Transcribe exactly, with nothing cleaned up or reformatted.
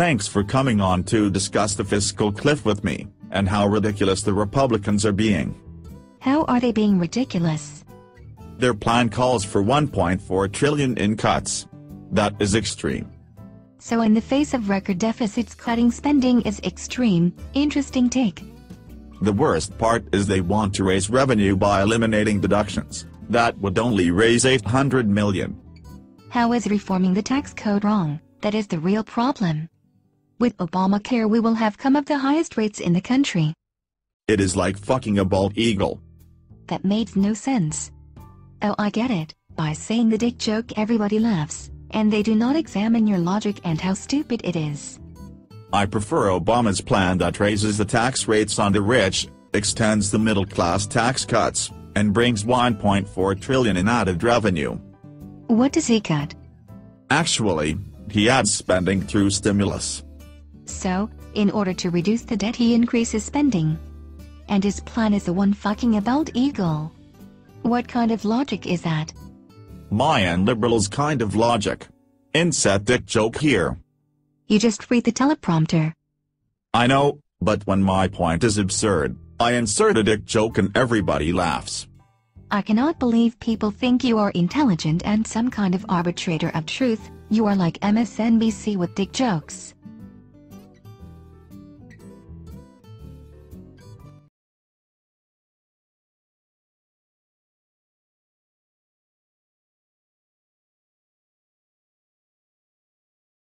Thanks for coming on to discuss the fiscal cliff with me, and how ridiculous the Republicans are being. How are they being ridiculous? Their plan calls for one point four trillion dollars in cuts. That is extreme. So in the face of record deficits, cutting spending is extreme. Interesting take. The worst part is they want to raise revenue by eliminating deductions. That would only raise eight hundred million dollars. How is reforming the tax code wrong? That is the real problem. With Obamacare, we will have come up the highest rates in the country. It is like fucking a bald eagle. That made no sense. Oh, I get it. By saying the dick joke, everybody laughs, and they do not examine your logic and how stupid it is. I prefer Obama's plan that raises the tax rates on the rich, extends the middle class tax cuts, and brings one point four trillion dollars in added revenue. What does he cut? Actually, he adds spending through stimulus. So, in order to reduce the debt, he increases spending. And his plan is the one fucking a bald eagle. What kind of logic is that? Mayan liberals kind of logic. Inset dick joke here. You just read the teleprompter. I know, but when my point is absurd, I insert a dick joke and everybody laughs. I cannot believe people think you are intelligent and some kind of arbitrator of truth. You are like M S N B C with dick jokes.